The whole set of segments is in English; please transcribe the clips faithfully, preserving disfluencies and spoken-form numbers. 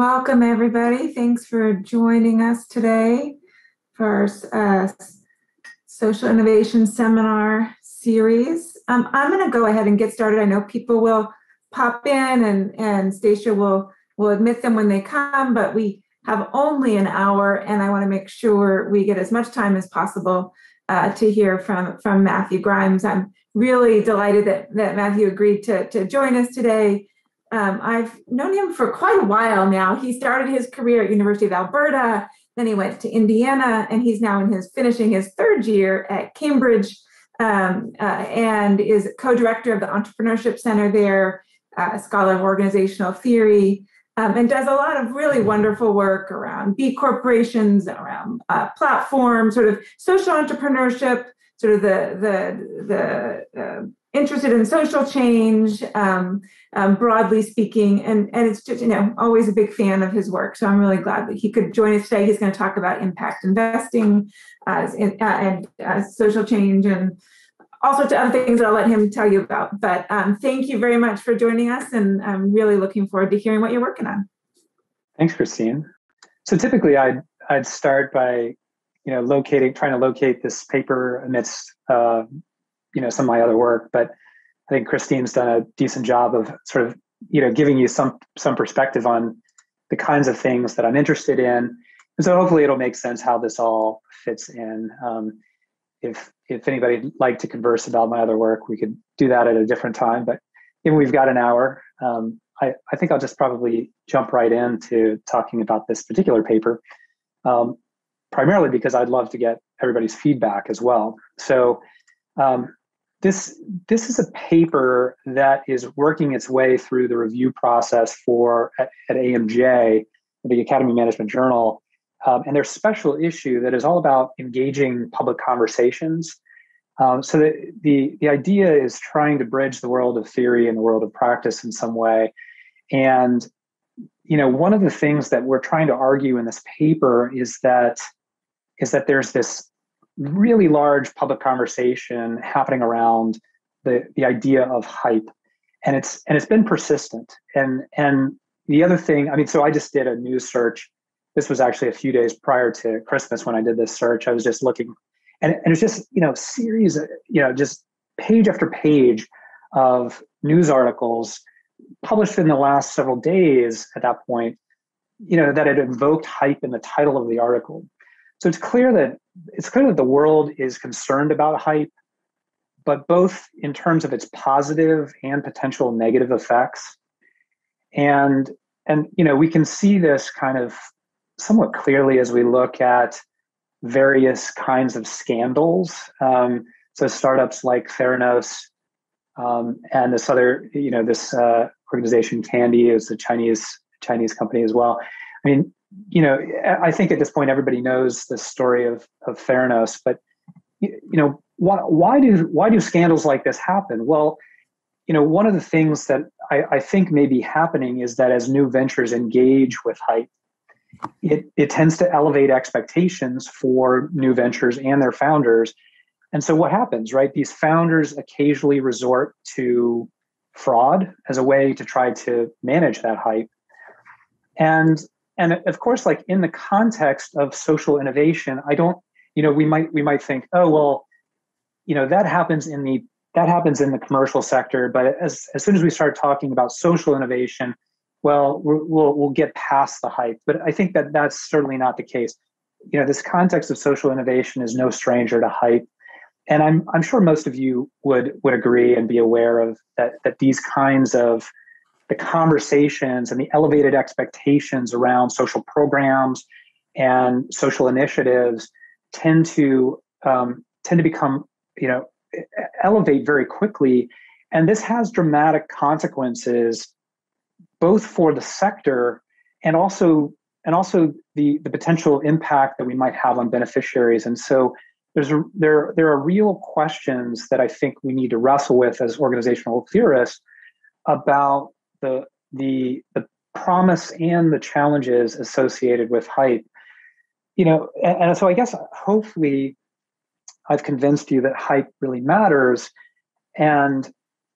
Welcome, everybody. Thanks for joining us today for our uh, Social Innovation Seminar Series. Um, I'm going to go ahead and get started. I know people will pop in and, and Stacia will, will admit them when they come, but we have only an hour and I want to make sure we get as much time as possible uh, to hear from, from Matthew Grimes. I'm really delighted that, that Matthew agreed to, to join us today. Um, I've known him for quite a while now. He started his career at University of Alberta, then he went to Indiana, and he's now in his finishing his third year at Cambridge um, uh, and is co-director of the Entrepreneurship Center there, uh, a scholar of organizational theory, um, and does a lot of really wonderful work around B corporations, around uh, platforms, sort of social entrepreneurship, sort of the, the, the uh, interested in social change, um, um, broadly speaking, and, and it's just, you know, always a big fan of his work. So I'm really glad that he could join us today. He's going to talk about impact investing uh, and, uh, and uh, social change and all sorts of other things that I'll let him tell you about. But um, thank you very much for joining us, and I'm really looking forward to hearing what you're working on. Thanks, Christine. So typically I'd, I'd start by, you know, locating, trying to locate this paper amidst uh, you know, some of my other work, but I think Christine's done a decent job of sort of, you know, giving you some some perspective on the kinds of things that I'm interested in. And so hopefully it'll make sense how this all fits in. Um, if if anybody'd like to converse about my other work, we could do that at a different time. But if we've got an hour, um, I, I think I'll just probably jump right into talking about this particular paper, um, primarily because I'd love to get everybody's feedback as well. So um, This this is a paper that is working its way through the review process for at, at A M J, the Academy Management Journal, um, and their special issue that is all about engaging public conversations. Um, so the, the the idea is trying to bridge the world of theory and the world of practice in some way. And you know, one of the things that we're trying to argue in this paper is that is that there's this really large public conversation happening around the, the idea of hype. And it's and it's been persistent. And and the other thing, I mean, so I just did a news search. This was actually a few days prior to Christmas when I did this search. I was just looking, and, and it's just, you know, series, you know, just page after page of news articles published in the last several days at that point, you know, that had invoked hype in the title of the article. So it's clear that it's clear that the world is concerned about hype, but both in terms of its positive and potential negative effects. And, and you know, we can see this kind of somewhat clearly as we look at various kinds of scandals. Um, so startups like Theranos um, and this other, you know, this uh, organization Candy is a Chinese Chinese company as well. I mean, you know, I think at this point everybody knows the story of of Theranos, but you know, why why do why do scandals like this happen? Well, you know, one of the things that I, I think may be happening is that as new ventures engage with hype, it it tends to elevate expectations for new ventures and their founders, and so what happens, right? These founders occasionally resort to fraud as a way to try to manage that hype, and. And of course, like in the context of social innovation, I don't, you know, we might we might think, oh well, you know, that happens in the that happens in the commercial sector. But as as soon as we start talking about social innovation, well, we'll we'll get past the hype. But I think that that's certainly not the case. You know, this context of social innovation is no stranger to hype, and I'm I'm sure most of you would would agree and be aware of that that these kinds of the conversations and the elevated expectations around social programs and social initiatives tend to um, tend to become, you know, elevate very quickly, and this has dramatic consequences both for the sector and also and also the the potential impact that we might have on beneficiaries. And so there's a, there there are real questions that I think we need to wrestle with as organizational theorists about The, the the promise and the challenges associated with hype, you know, and, and so I guess hopefully I've convinced you that hype really matters, and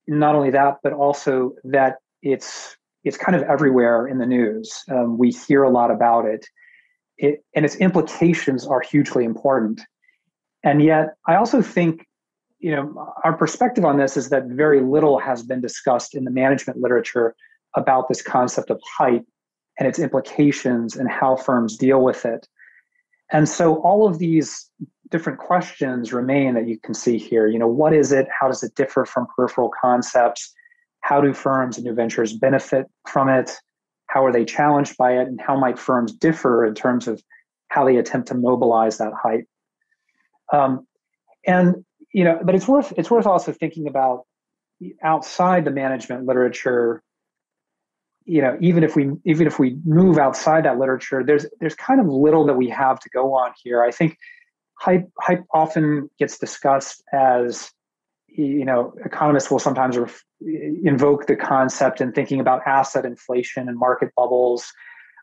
not only that, but also that it's it's kind of everywhere in the news. Um, we hear a lot about it. it, and its implications are hugely important. And yet, I also think, you know, our perspective on this is that very little has been discussed in the management literature about this concept of hype and its implications and how firms deal with it. And so all of these different questions remain that you can see here. You know, what is it? How does it differ from peripheral concepts? How do firms and new ventures benefit from it? How are they challenged by it? And how might firms differ in terms of how they attempt to mobilize that hype? Um, and, you know, but it's worth, it's worth also thinking about outside the management literature. You know, even if we even if we move outside that literature, there's there's kind of little that we have to go on here. I think hype hype often gets discussed as, you know, economists will sometimes ref, invoke the concept in thinking about asset inflation and market bubbles.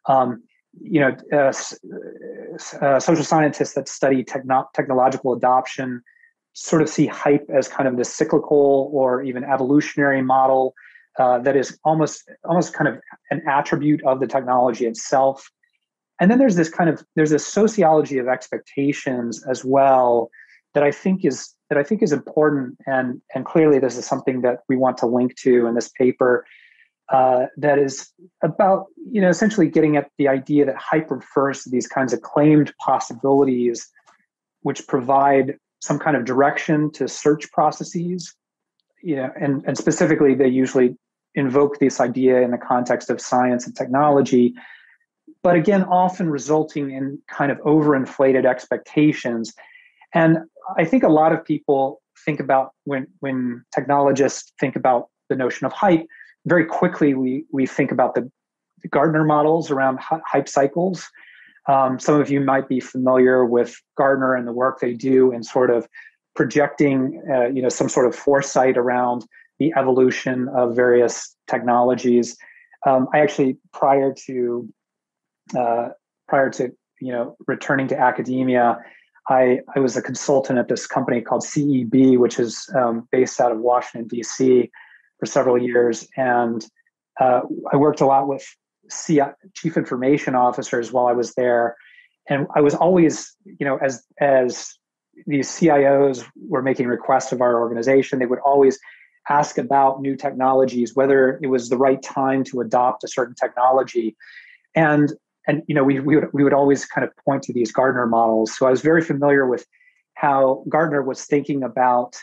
Um, you know, uh, uh, social scientists that study techno- technological adoption sort of see hype as kind of this cyclical or even evolutionary model. Uh, that is almost almost kind of an attribute of the technology itself. And then there's this kind of there's this sociology of expectations as well that I think is that I think is important. And, and clearly this is something that we want to link to in this paper, uh, that is about, you know, essentially getting at the idea that hype refers to these kinds of claimed possibilities which provide some kind of direction to search processes. You know, and, and specifically they usually invoke this idea in the context of science and technology, but again, often resulting in kind of overinflated expectations. And I think a lot of people think about when when technologists think about the notion of hype, very quickly we we think about the, the Gartner models around hype cycles. Um, some of you might be familiar with Gartner and the work they do in sort of projecting, uh, you know, some sort of foresight around the evolution of various technologies. Um, I actually, prior to, uh, prior to, you know, returning to academia, I, I was a consultant at this company called C E B, which is um, based out of Washington, D C for several years. And uh, I worked a lot with C- chief information officers while I was there. And I was always, you know, as, as, these C I Os were making requests of our organization, they would always ask about new technologies, whether it was the right time to adopt a certain technology. And, and you know, we, we, would, we would always kind of point to these Gartner models. So I was very familiar with how Gartner was thinking about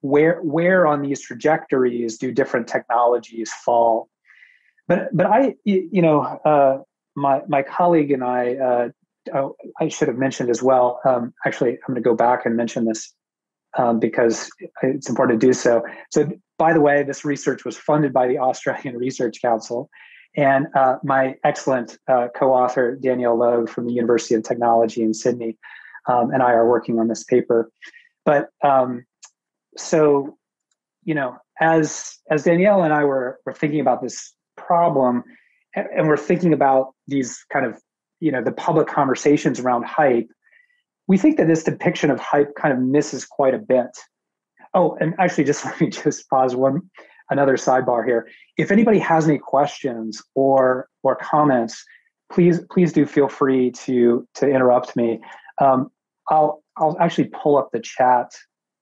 where, where on these trajectories do different technologies fall. But, but I, you know, uh, my, my colleague and I, uh, Oh, I should have mentioned as well. Um, actually, I'm going to go back and mention this um, because it's important to do so. So, by the way, this research was funded by the Australian Research Council, and uh, my excellent uh, co-author Danielle Logue from the University of Technology in Sydney um, and I are working on this paper. But um, so, you know, as as Danielle and I were were thinking about this problem, and, and we're thinking about these kind of, you know, the public conversations around hype, we think that this depiction of hype kind of misses quite a bit. Oh, and actually, just let me just pause one, another sidebar here. If anybody has any questions or or comments, please please do feel free to to interrupt me. Um, I'll I'll actually pull up the chat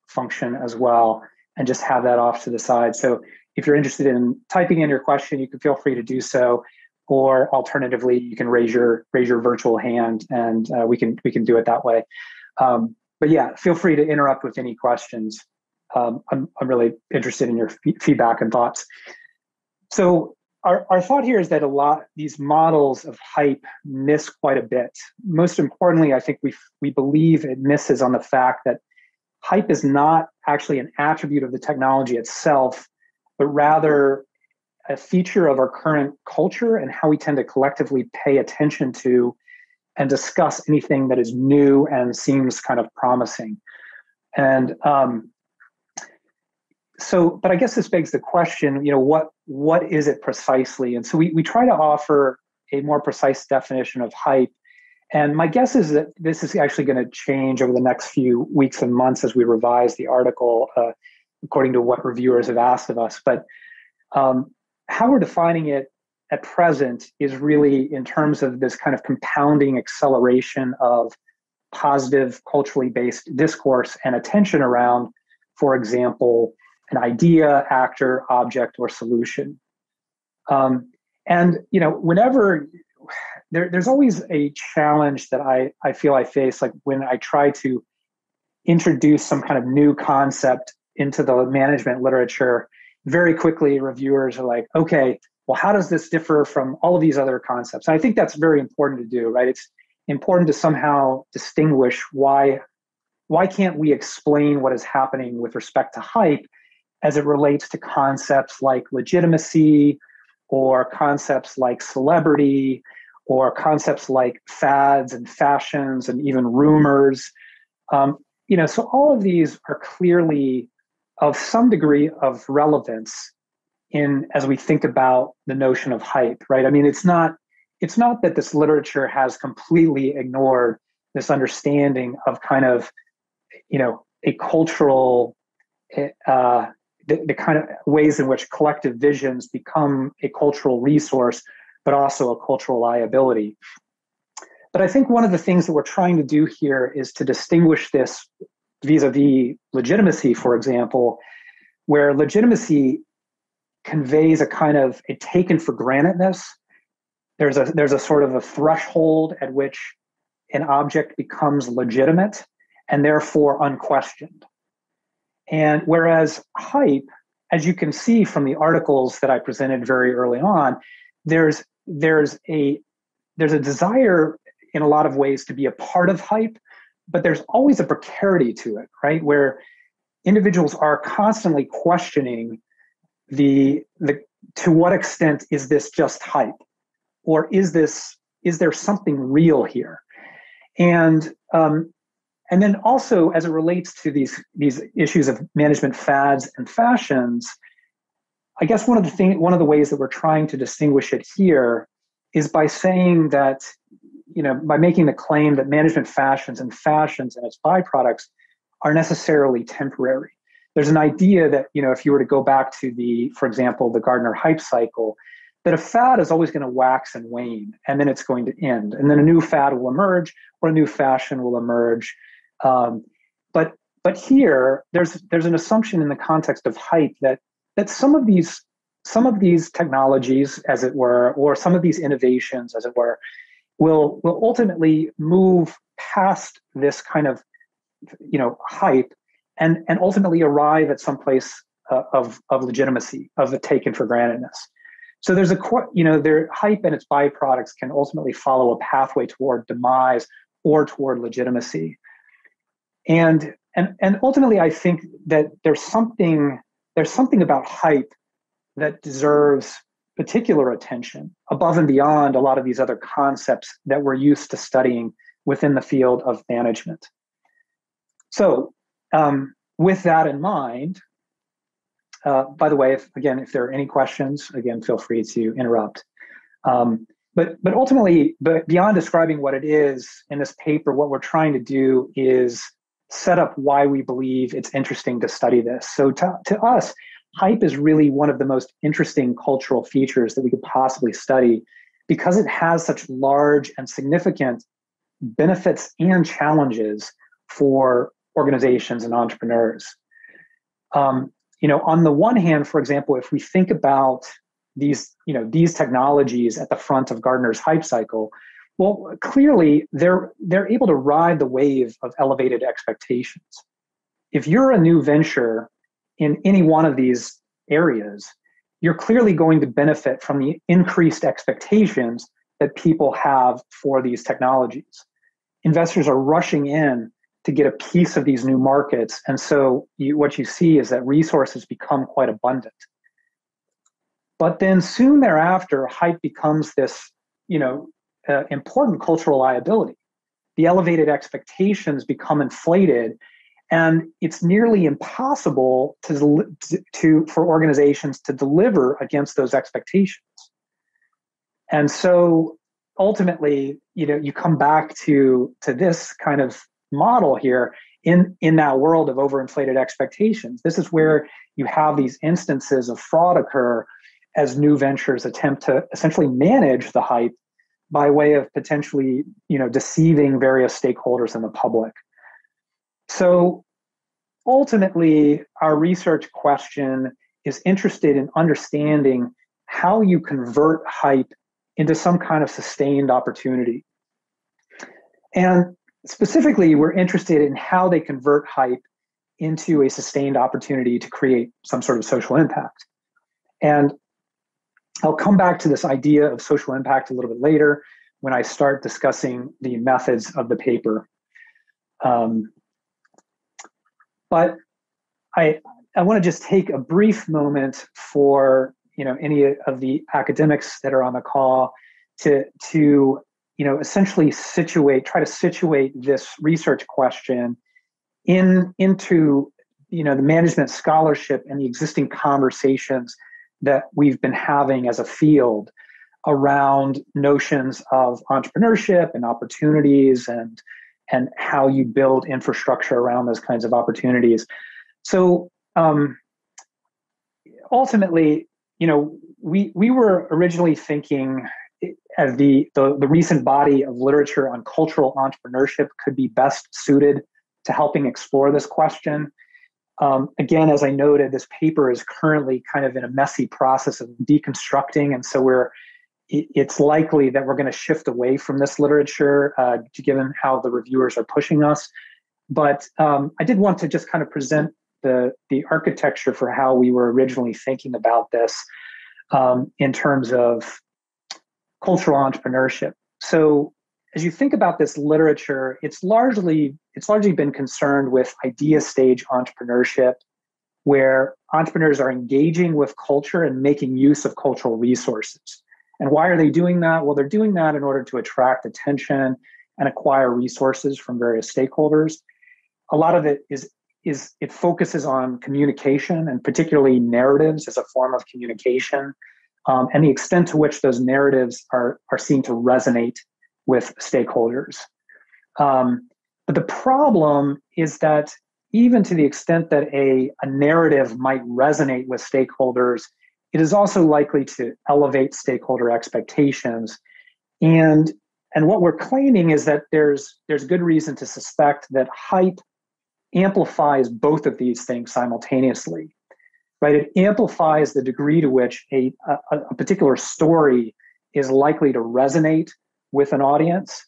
function as well and just have that off to the side. So if you're interested in typing in your question, you can feel free to do so. Or alternatively, you can raise your raise your virtual hand, and uh, we can we can do it that way. Um, but yeah, feel free to interrupt with any questions. Um, I'm I'm really interested in your f- feedback and thoughts. So our our thought here is that a lot these models of hype miss quite a bit. Most importantly, I think we we believe it misses on the fact that hype is not actually an attribute of the technology itself, but rather a feature of our current culture and how we tend to collectively pay attention to and discuss anything that is new and seems kind of promising. And um, so, but I guess this begs the question, you know, what what is it precisely? And so we we try to offer a more precise definition of hype. And my guess is that this is actually going to change over the next few weeks and months as we revise the article, uh, according to what reviewers have asked of us. But um, how we're defining it at present is really in terms of this kind of compounding acceleration of positive culturally based discourse and attention around, for example, an idea, actor, object, or solution. Um, and, you know, whenever there, there's always a challenge that I, I feel I face, like when I try to introduce some kind of new concept into the management literature, very quickly reviewers are like, okay, well, how does this differ from all of these other concepts? And I think that's very important to do, right? It's important to somehow distinguish why, why can't we explain what is happening with respect to hype as it relates to concepts like legitimacy or concepts like celebrity or concepts like fads and fashions and even rumors. Um, you know, so all of these are clearly of some degree of relevance in as we think about the notion of hype, right? I mean, it's not It's not that this literature has completely ignored this understanding of kind of, you know, a cultural, uh, the, the kind of ways in which collective visions become a cultural resource, but also a cultural liability. But I think one of the things that we're trying to do here is to distinguish this vis-a-vis legitimacy, for example, where legitimacy conveys a kind of a taken for grantedness. There's a there's a sort of a threshold at which an object becomes legitimate and therefore unquestioned. And whereas hype, as you can see from the articles that I presented very early on, there's there's a there's a desire in a lot of ways to be a part of hype, but there's always a precarity to it, right? Where individuals are constantly questioning the the to what extent is this just hype? Or is this is there something real here? And um, and then also as it relates to these these issues of management fads and fashions, I guess one of the thing one of the ways that we're trying to distinguish it here is by saying that, you know, by making the claim that management fashions and fashions and its byproducts are necessarily temporary. There's an idea that, you know, if you were to go back to the, for example, the Gartner hype cycle, that a fad is always going to wax and wane, and then it's going to end. And then a new fad will emerge, or a new fashion will emerge. Um, but but here, there's there's an assumption in the context of hype that that some of these some of these technologies, as it were, or some of these innovations, as it were, will will ultimately move past this kind of, you know, hype, and and ultimately arrive at some place uh, of of legitimacy, of the taken for grantedness. So there's a, you know, their hype and its byproducts can ultimately follow a pathway toward demise or toward legitimacy. And, and, and ultimately, I think that there's something, there's something about hype that deserves particular attention above and beyond a lot of these other concepts that we're used to studying within the field of management. So um, with that in mind, Uh, by the way, if, again, if there are any questions, again, feel free to interrupt. Um, but but ultimately, but beyond describing what it is in this paper, what we're trying to do is set up why we believe it's interesting to study this. So to, to us, hype is really one of the most interesting cultural features that we could possibly study because it has such large and significant benefits and challenges for organizations and entrepreneurs. Um, You know, on the one hand, for example, if we think about these, you know, these technologies at the front of Gartner's hype cycle, well, clearly they're they're able to ride the wave of elevated expectations. If you're a new venture in any one of these areas, you're clearly going to benefit from the increased expectations that people have for these technologies. Investors are rushing in to get a piece of these new markets. And so you, what you see is that resources become quite abundant. But then soon thereafter, hype becomes this, you know, uh, important cultural liability. The elevated expectations become inflated, and it's nearly impossible to, to for organizations to deliver against those expectations. And so ultimately, you know, you come back to, to this kind of model here in in that world of overinflated expectations. This is where you have these instances of fraud occur as new ventures attempt to essentially manage the hype by way of potentially, you know, deceiving various stakeholders in the public. So ultimately, our research question is interested in understanding how you convert hype into some kind of sustained opportunity. And specifically, we're interested in how they convert hype into a sustained opportunity to create some sort of social impact. And I'll come back to this idea of social impact a little bit later when I start discussing the methods of the paper. Um, but I, I want to just take a brief moment for, you know, any of the academics that are on the call to, to you know, essentially situate, try to situate this research question in into, you know, the management scholarship and the existing conversations that we've been having as a field around notions of entrepreneurship and opportunities and, and how you build infrastructure around those kinds of opportunities. So um, ultimately, you know, we we were originally thinking as the, the, the recent body of literature on cultural entrepreneurship could be best suited to helping explore this question. Um, again, as I noted, this paper is currently kind of in a messy process of deconstructing, and so we're it, it's likely that we're going to shift away from this literature, uh, given how the reviewers are pushing us. But um, I did want to just kind of present the the architecture for how we were originally thinking about this um, in terms of cultural entrepreneurship. So as you think about this literature, it's largely it's largely been concerned with idea stage entrepreneurship, where entrepreneurs are engaging with culture and making use of cultural resources. And why are they doing that? Well, they're doing that in order to attract attention and acquire resources from various stakeholders. A lot of it is is it focuses on communication, and particularly narratives as a form of communication, um, and the extent to which those narratives are are seen to resonate with stakeholders. Um, but the problem is that even to the extent that a, a narrative might resonate with stakeholders, it is also likely to elevate stakeholder expectations. And, and what we're claiming is that there's, there's good reason to suspect that hype amplifies both of these things simultaneously, right? It amplifies the degree to which a, a, a particular story is likely to resonate with an audience,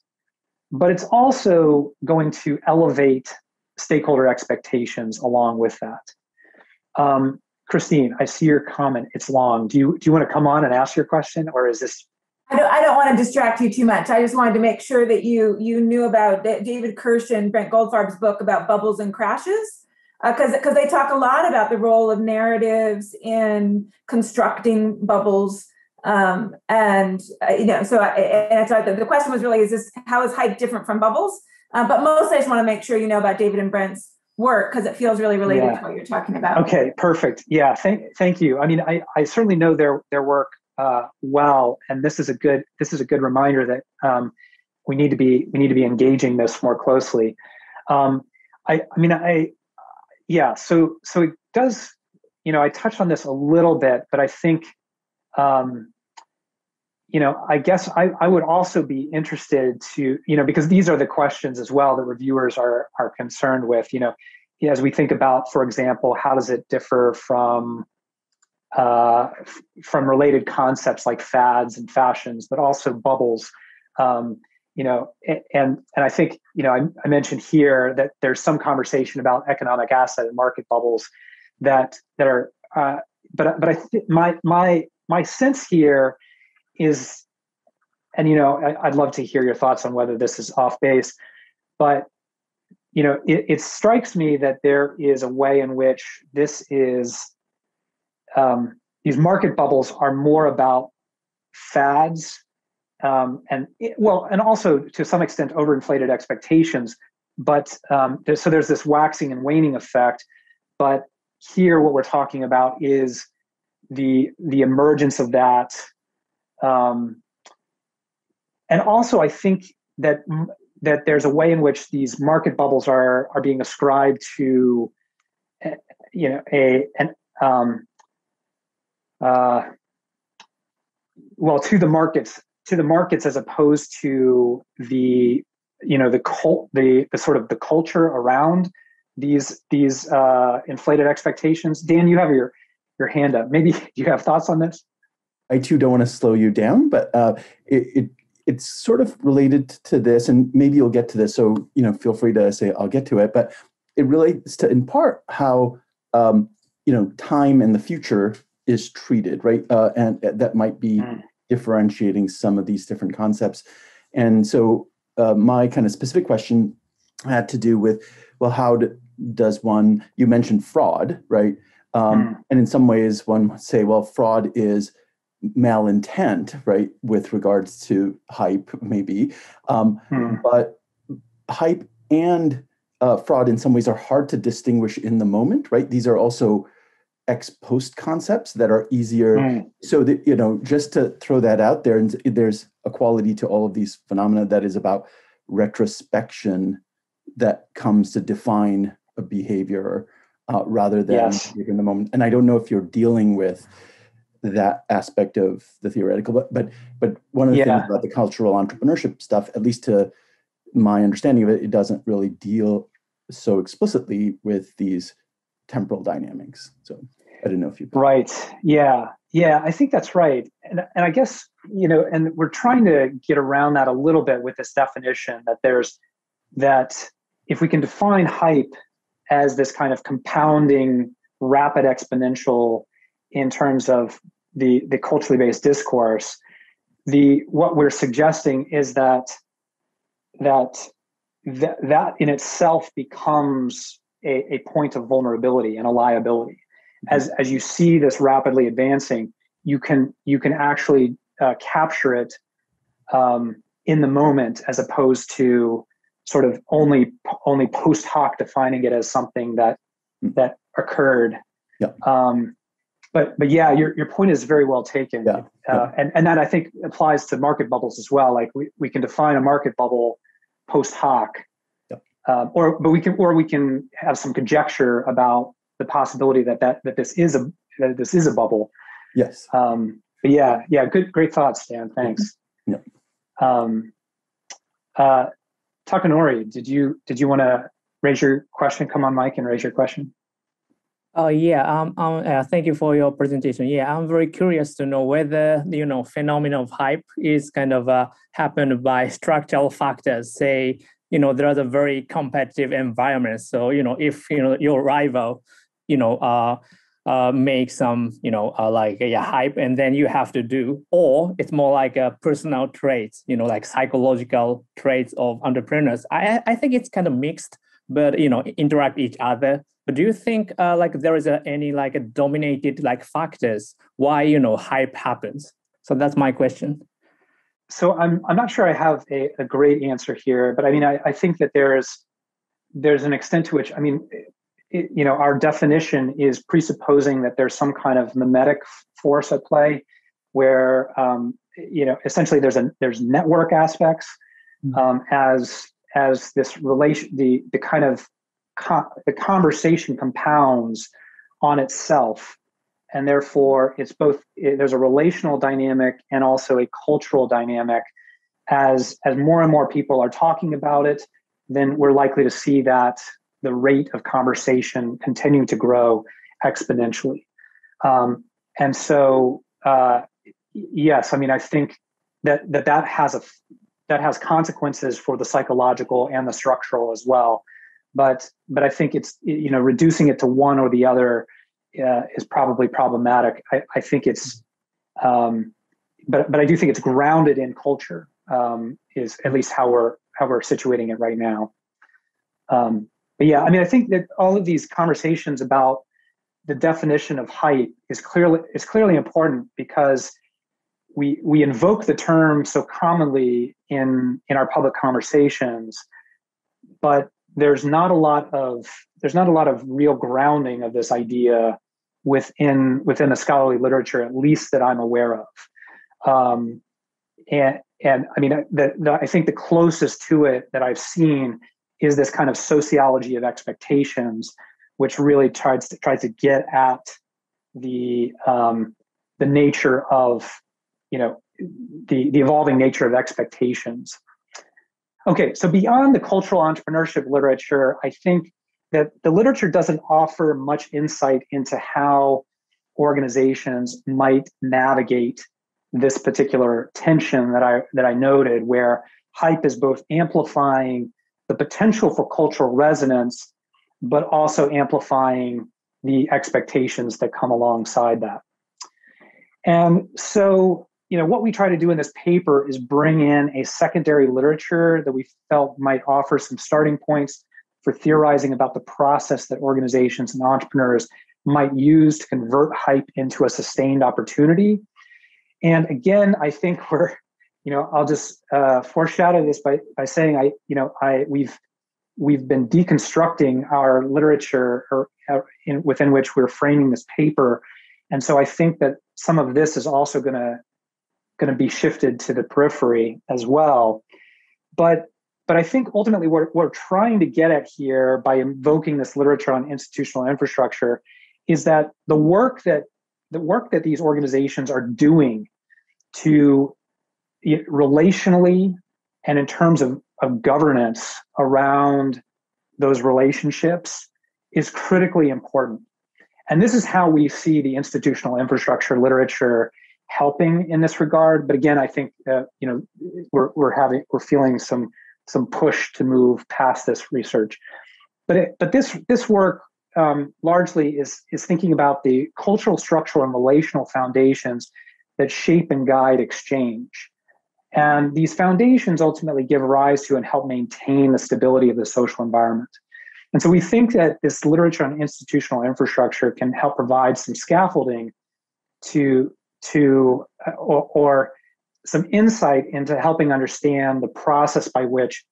but it's also going to elevate stakeholder expectations along with that. Um, Christine, I see your comment. It's long. Do you do you want to come on and ask your question, or is this? I don't, I don't want to distract you too much. I just wanted to make sure that you you knew about David Kirsch and Brent Goldfarb's book about bubbles and crashes, because uh, because they talk a lot about the role of narratives in constructing bubbles. Um, and, uh, you know, so I, I thought the question was really, is this, how is hype different from bubbles? Uh, but mostly I just want to make sure you know about David and Brent's work, because it feels really related yeah. to what you're talking about. Okay, perfect. Yeah, thank thank you. I mean, I, I certainly know their, their work uh, well, and this is a good, this is a good reminder that um, we need to be, we need to be engaging this more closely. Um, I, I mean, I, yeah, so, so it does, you know, I touched on this a little bit, but I think Um, you know, I guess I, I would also be interested to, you know, because these are the questions as well that reviewers are are concerned with, you know, as we think about, for example, how does it differ from uh, from related concepts like fads and fashions, but also bubbles, um, you know, and and I think, you know, I, I mentioned here that there's some conversation about economic asset and market bubbles that that are, uh, but but I think my my My sense here is, and, you know, I, I'd love to hear your thoughts on whether this is off base, but, you know, it, it strikes me that there is a way in which this is, um, these market bubbles are more about fads um, and, it, well, and also to some extent overinflated expectations. But um, there, so there's this waxing and waning effect. But here what we're talking about is the the emergence of that, um, and also I think that that there's a way in which these market bubbles are are being ascribed to, you know, a an um, uh, well, to the markets, to the markets as opposed to the, you know, the cult, the, the sort of the culture around these, these uh, inflated expectations. Dan, you have your, your hand up. Maybe you have thoughts on this? I too don't want to slow you down, but uh, it, it it's sort of related to this, and maybe you'll get to this. So, you know, feel free to say, I'll get to it, but it relates to, in part, how, um, you know, time and the future is treated, right? Uh, and that might be mm. differentiating some of these different concepts. And so uh, my kind of specific question had to do with, well, how do, does one, you mentioned fraud, right? Um, mm. And in some ways one would say, well, fraud is malintent, right? With regards to hype, maybe. Um, mm. But hype and uh, fraud in some ways are hard to distinguish in the moment, right? These are also ex post concepts that are easier. Mm. So that, you know, just to throw that out there, and there's a quality to all of these phenomena that is about retrospection that comes to define a behavior uh, rather than yes. in the moment. And I don't know if you're dealing with that aspect of the theoretical, but but but one of the yeah. things about the cultural entrepreneurship stuff, at least to my understanding of it, it doesn't really deal so explicitly with these temporal dynamics. So I didn't know if you... Right. Yeah. Yeah. I think that's right. And, and I guess, you know, and we're trying to get around that a little bit with this definition that there's, that if we can define hype as this kind of compounding, rapid exponential in terms of the, the culturally based discourse, the, what we're suggesting is that, that, that, that in itself becomes A, a point of vulnerability and a liability. As as you see this rapidly advancing, you can you can actually uh, capture it um, in the moment, as opposed to sort of only only post hoc defining it as something that that occurred. Yeah. Um, but but yeah, your your point is very well taken. Yeah. Uh, yeah. And and that I think applies to market bubbles as well. Like we we can define a market bubble post hoc. Um, or, but we can, or we can have some conjecture about the possibility that that that this is a that this is a bubble. Yes. Um, but yeah, yeah. Good, great thoughts, Dan. Thanks. No. Um, uh, Takanori, did you did you want to raise your question? Come on, Mike, and raise your question. Oh yeah. Um. um uh, thank you for your presentation. Yeah, I'm very curious to know whether you know phenomenon of hype is kind of uh, happened by structural factors, say. You know, there is a very competitive environment. So, you know, if, you know, your rival, you know, uh, uh, make some, you know, uh, like a yeah, hype and then you have to do, or it's more like a personal trait, you know, like psychological traits of entrepreneurs. I, I think it's kind of mixed, but, you know, interact each other. But do you think uh, like there is a, any like a dominated like factors why, you know, hype happens? So that's my question. So I'm I'm not sure I have a, a great answer here, but I mean I, I think that there's there's an extent to which I mean it, you know our definition is presupposing that there's some kind of mimetic force at play, where um, you know essentially there's a there's network aspects um, as as this relation the the kind of co- the conversation compounds on itself. And therefore, it's both. It, there's a relational dynamic and also a cultural dynamic. As as more and more people are talking about it, then we're likely to see that the rate of conversation continue to grow exponentially. Um, and so, uh, yes, I mean, I think that that that has a that has consequences for the psychological and the structural as well. But but I think it's you know reducing it to one or the other. Uh, is probably problematic. I, I think it's, um, but but I do think it's grounded in culture. Um, is at least how we're how we're situating it right now. Um, but yeah, I mean, I think that all of these conversations about the definition of hype is clearly is clearly important because we we invoke the term so commonly in in our public conversations, but there's not a lot of there's not a lot of real grounding of this idea within within the scholarly literature, at least that I'm aware of. Um, and and I mean, the, the, I think the closest to it that I've seen is this kind of sociology of expectations, which really tries to tries to get at the um, the nature of you know the, the evolving nature of expectations. Okay, so beyond the cultural entrepreneurship literature, I think that the literature doesn't offer much insight into how organizations might navigate this particular tension that I that I noted, where hype is both amplifying the potential for cultural resonance, but also amplifying the expectations that come alongside that. And so, you know, what we try to do in this paper is bring in a secondary literature that we felt might offer some starting points for theorizing about the process that organizations and entrepreneurs might use to convert hype into a sustained opportunity. And again, I think we're, you know, I'll just uh, foreshadow this by by saying I, you know, I we've we've been deconstructing our literature or, uh, in, within which we're framing this paper, and so I think that some of this is also going to going to be shifted to the periphery as well. But but I think ultimately what we're trying to get at here by invoking this literature on institutional infrastructure is that the work that the work that these organizations are doing to relationally and in terms of, of governance around those relationships is critically important. And this is how we see the institutional infrastructure literature helping in this regard. But again, I think uh, you know we're we're having we're feeling some some push to move past this research. But it, but this this work um, largely is is thinking about the cultural, structural, and relational foundations that shape and guide exchange. And these foundations ultimately give rise to and help maintain the stability of the social environment. And so we think that this literature on institutional infrastructure can help provide some scaffolding to to or, or some insight into helping understand the process by which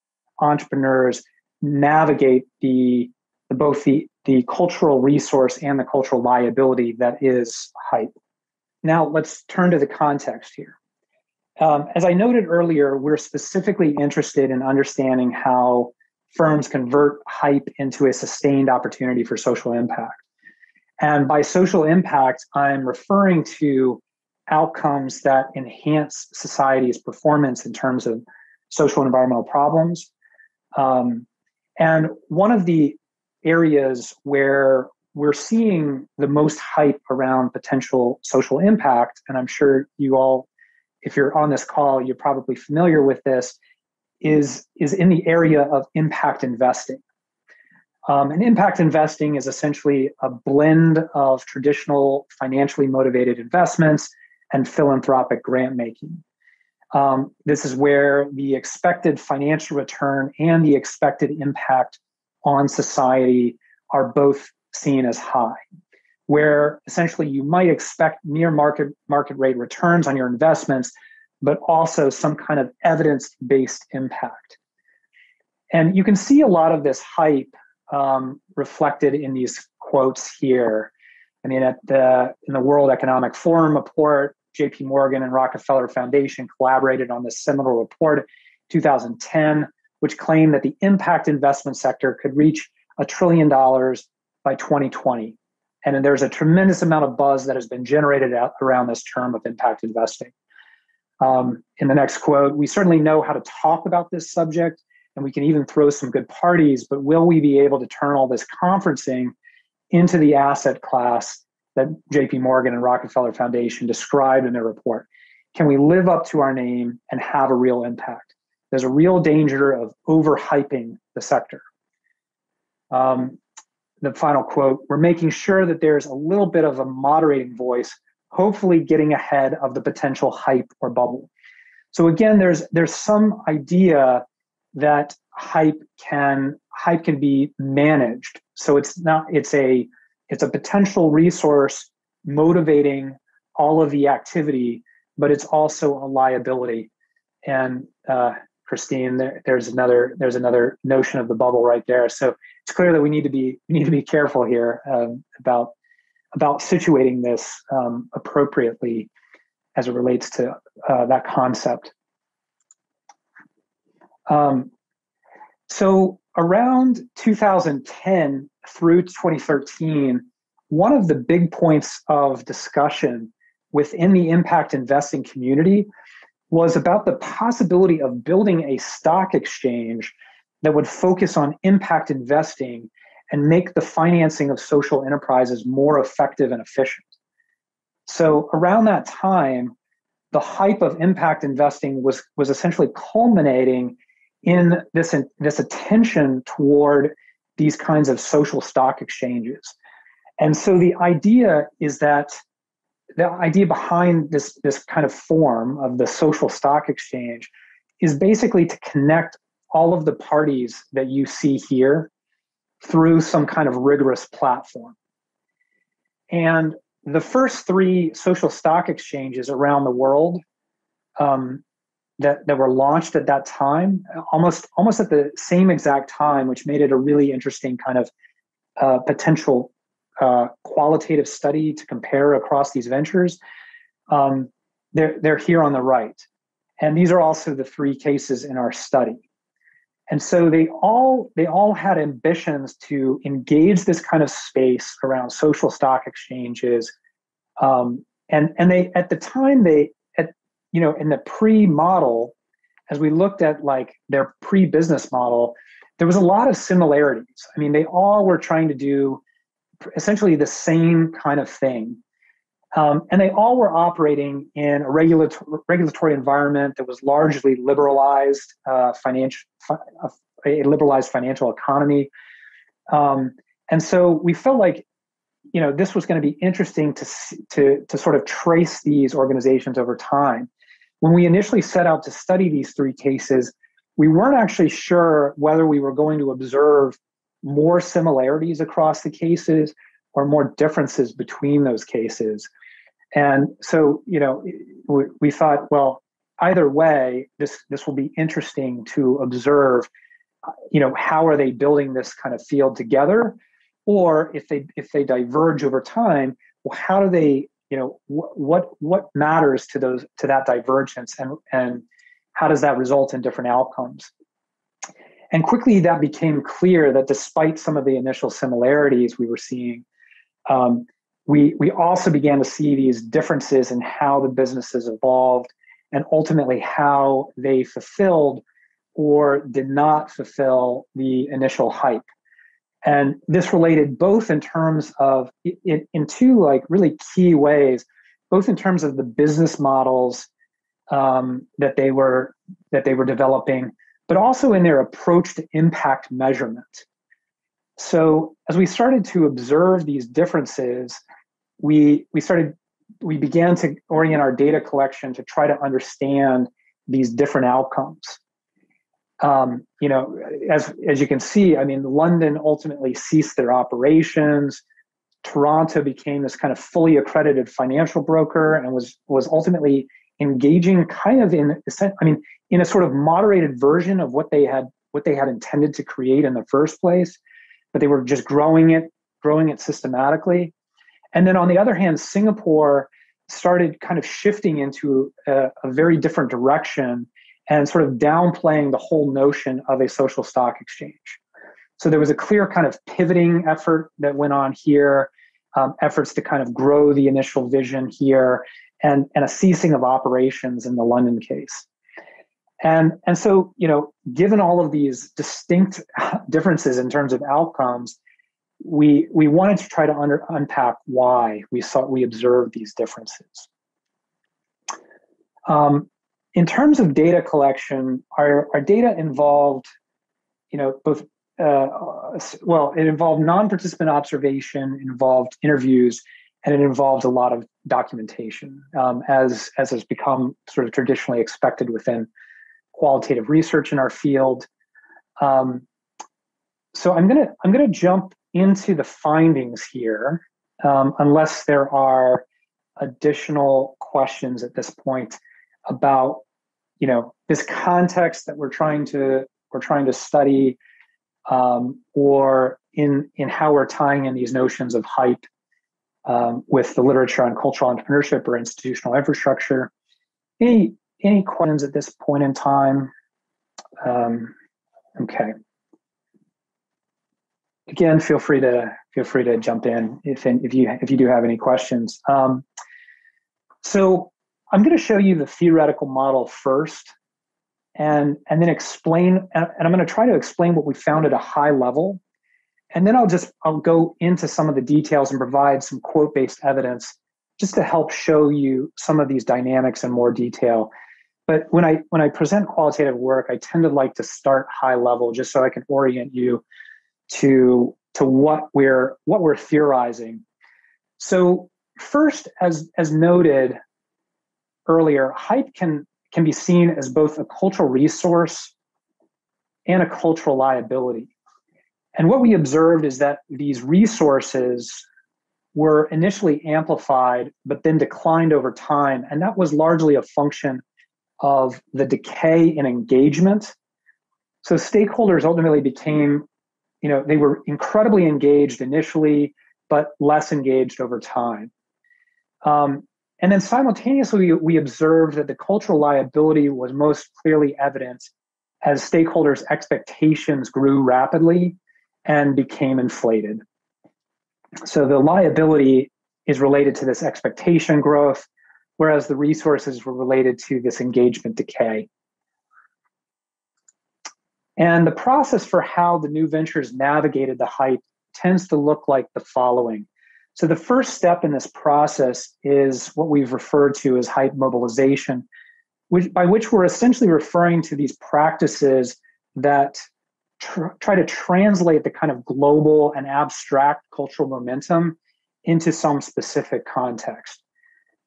entrepreneurs navigate the, the both the, the cultural resource and the cultural liability that is hype. Now let's turn to the context here. Um, as I noted earlier, we're specifically interested in understanding how firms convert hype into a sustained opportunity for social impact. And by social impact, I'm referring to outcomes that enhance society's performance in terms of social and environmental problems. Um, and one of the areas where we're seeing the most hype around potential social impact, and I'm sure you all, if you're on this call, you're probably familiar with this, is, is in the area of impact investing. Um, and impact investing is essentially a blend of traditional financially motivated investments and philanthropic grant making. Um, this is where the expected financial return and the expected impact on society are both seen as high, where essentially you might expect near market market rate returns on your investments, but also some kind of evidence-based impact. And you can see a lot of this hype um, reflected in these quotes here. I mean, at the in the World Economic Forum report, J P Morgan and Rockefeller Foundation collaborated on this similar report in two thousand ten, which claimed that the impact investment sector could reach a trillion dollars by twenty twenty. And there's a tremendous amount of buzz that has been generated out around this term of impact investing. Um, in the next quote, we certainly know how to talk about this subject, and we can even throw some good parties, but will we be able to turn all this conferencing into the asset class that J P Morgan and Rockefeller Foundation described in their report? Can we live up to our name and have a real impact? There's a real danger of overhyping the sector. Um, the final quote, we're making sure that there's a little bit of a moderating voice, hopefully getting ahead of the potential hype or bubble. So again, there's there's some idea that hype can hype can be managed. So it's not it's a it's a potential resource motivating all of the activity, but it's also a liability. And uh, Christine, there, there's another there's another notion of the bubble right there. So it's clear that we need to be we need to be careful here um, about about situating this um, appropriately as it relates to uh, that concept. Um, so around two thousand ten through twenty thirteen, one of the big points of discussion within the impact investing community was about the possibility of building a stock exchange that would focus on impact investing and make the financing of social enterprises more effective and efficient. So around that time, the hype of impact investing was, was essentially culminating in this, in this attention toward these kinds of social stock exchanges. And so the idea is that the idea behind this, this kind of form of the social stock exchange is basically to connect all of the parties that you see here through some kind of rigorous platform. And the first three social stock exchanges around the world um, that, that were launched at that time, almost, almost at the same exact time, which made it a really interesting kind of uh, potential Uh, qualitative study to compare across these ventures, um, they're, they're here on the right. And these are also the three cases in our study. And so they all, they all had ambitions to engage this kind of space around social stock exchanges. Um, and, and they, at the time they, at, you know, in the pre-model, as we looked at like their pre-business model, there was a lot of similarities. I mean, they all were trying to do essentially the same kind of thing. Um, and they all were operating in a regulatory regulatory environment that was largely liberalized, uh, financial, a liberalized financial economy. Um, and so we felt like, you know, this was going to be interesting to, to, to sort of trace these organizations over time. When we initially set out to study these three cases, we weren't actually sure whether we were going to observe more similarities across the cases or more differences between those cases. And so, you know, we, we thought, well, either way, this, this will be interesting to observe, you know, how are they building this kind of field together? Or if they, if they diverge over time, well, how do they, you know, wh what, what matters to those, to that divergence, and, and how does that result in different outcomes? And quickly that became clear that despite some of the initial similarities we were seeing, um, we, we also began to see these differences in how the businesses evolved and ultimately how they fulfilled or did not fulfill the initial hype. And this related both in terms of, in, in two like really key ways, both in terms of the business models um, that they were, that they were developing, but also in their approach to impact measurement. So as we started to observe these differences, we, we, started, we began to orient our data collection to try to understand these different outcomes. Um, you know, as, as you can see, I mean, London ultimately ceased their operations. Toronto became this kind of fully accredited financial broker and was, was ultimately engaging kind of in, I mean, in a sort of moderated version of what they had, what they had intended to create in the first place, but they were just growing it, growing it systematically. And then on the other hand, Singapore started kind of shifting into a, a very different direction and sort of downplaying the whole notion of a social stock exchange. So there was a clear kind of pivoting effort that went on here, um, efforts to kind of grow the initial vision here, and, and a ceasing of operations in the London case. And, and so, you know, given all of these distinct differences in terms of outcomes, we, we wanted to try to under, unpack why we saw, we observed these differences. Um, in terms of data collection, our, our data involved, you know, both, uh, well, it involved non-participant observation, involved interviews, and it involved a lot of documentation, um, as, as has become sort of traditionally expected within qualitative research in our field. Um, so I'm gonna I'm gonna jump into the findings here, um, unless there are additional questions at this point about, you know, this context that we're trying to we're trying to study, um, or in in how we're tying in these notions of hype um, with the literature on cultural entrepreneurship or institutional infrastructure. Any Any questions at this point in time? Um, okay. Again, feel free to feel free to jump in if if you if you do have any questions. Um, So I'm going to show you the theoretical model first, and, and then explain, and I'm going to try to explain what we found at a high level. And then I'll just, I'll go into some of the details and provide some quote-based evidence just to help show you some of these dynamics in more detail. But when I, when I present qualitative work, I tend to like to start high level just so I can orient you to, to what we're, what we're theorizing. So first, as, as noted earlier, hype can, can be seen as both a cultural resource and a cultural liability. And what we observed is that these resources were initially amplified, but then declined over time. And that was largely a function of the decay in engagement. So stakeholders ultimately became, you know, they were incredibly engaged initially, but less engaged over time. Um, and then simultaneously, we, we observed that the cultural liability was most clearly evident as stakeholders' expectations grew rapidly and became inflated. So the liability is related to this expectation growth, whereas the resources were related to this engagement decay. And the process for how the new ventures navigated the hype tends to look like the following. So the first step in this process is what we've referred to as hype mobilization, which, by which we're essentially referring to these practices that try to translate the kind of global and abstract cultural momentum into some specific context.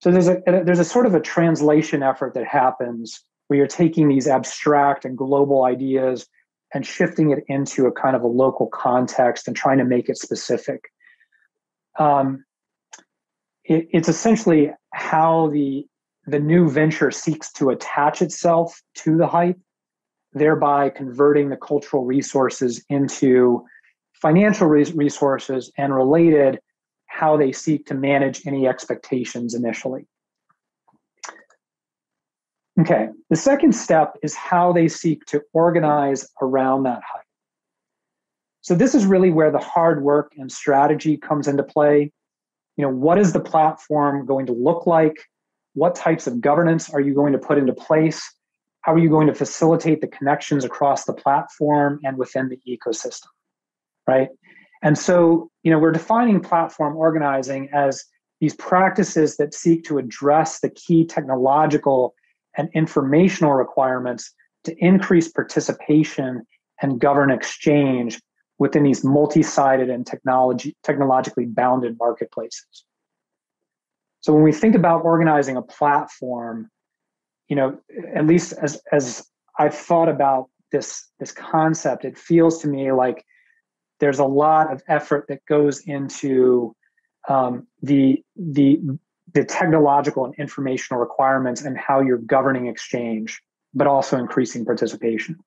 So there's a, there's a sort of a translation effort that happens where you're taking these abstract and global ideas and shifting it into a kind of a local context and trying to make it specific. Um, it, it's essentially how the, the new venture seeks to attach itself to the hype, thereby converting the cultural resources into financial resources, and related, how they seek to manage any expectations initially. Okay, the second step is how they seek to organize around that hype. So this is really where the hard work and strategy comes into play. You know, what is the platform going to look like? What types of governance are you going to put into place? How are you going to facilitate the connections across the platform and within the ecosystem, right? And so, you know, we're defining platform organizing as these practices that seek to address the key technological and informational requirements to increase participation and govern exchange within these multi-sided and technology, technologically bounded marketplaces. So when we think about organizing a platform, you know, at least as, as I've thought about this, this concept, it feels to me like there's a lot of effort that goes into um, the, the, the technological and informational requirements and how you're governing exchange, but also increasing participation.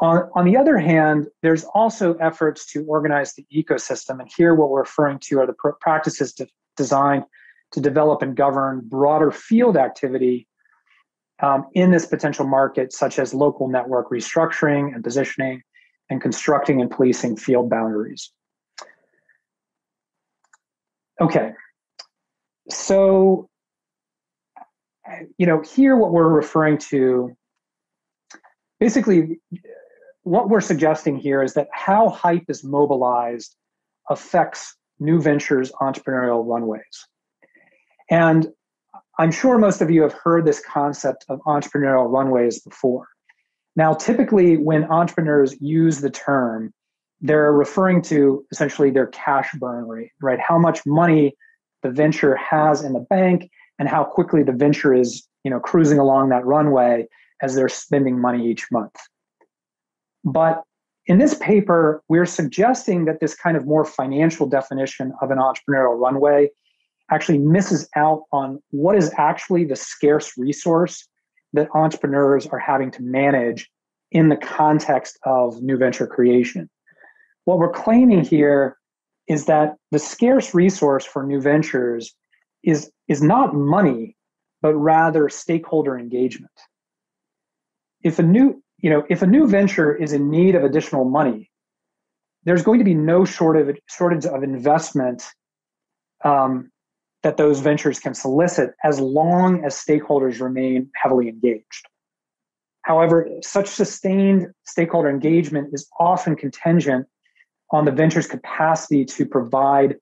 On, on the other hand, there's also efforts to organize the ecosystem. And here what we're referring to are the pr- practices de- designed to develop and govern broader field activity Um, in this potential market, such as local network restructuring and positioning and constructing and policing field boundaries. Okay, so, you know, here what we're referring to, basically what we're suggesting here is that how hype is mobilized affects new ventures' entrepreneurial runways. And I'm sure most of you have heard this concept of entrepreneurial runways before. Now, typically when entrepreneurs use the term, they're referring to essentially their cash burn rate, right? How much money the venture has in the bank and how quickly the venture is, you know, cruising along that runway as they're spending money each month. But in this paper, we're suggesting that this kind of more financial definition of an entrepreneurial runway actually misses out on what is actually the scarce resource that entrepreneurs are having to manage in the context of new venture creation. What we're claiming here is that the scarce resource for new ventures is, is not money, but rather stakeholder engagement. If a new, you know, if a new venture is in need of additional money, there's going to be no shortage of investment um, that those ventures can solicit as long as stakeholders remain heavily engaged. However, such sustained stakeholder engagement is often contingent on the venture's capacity to provide,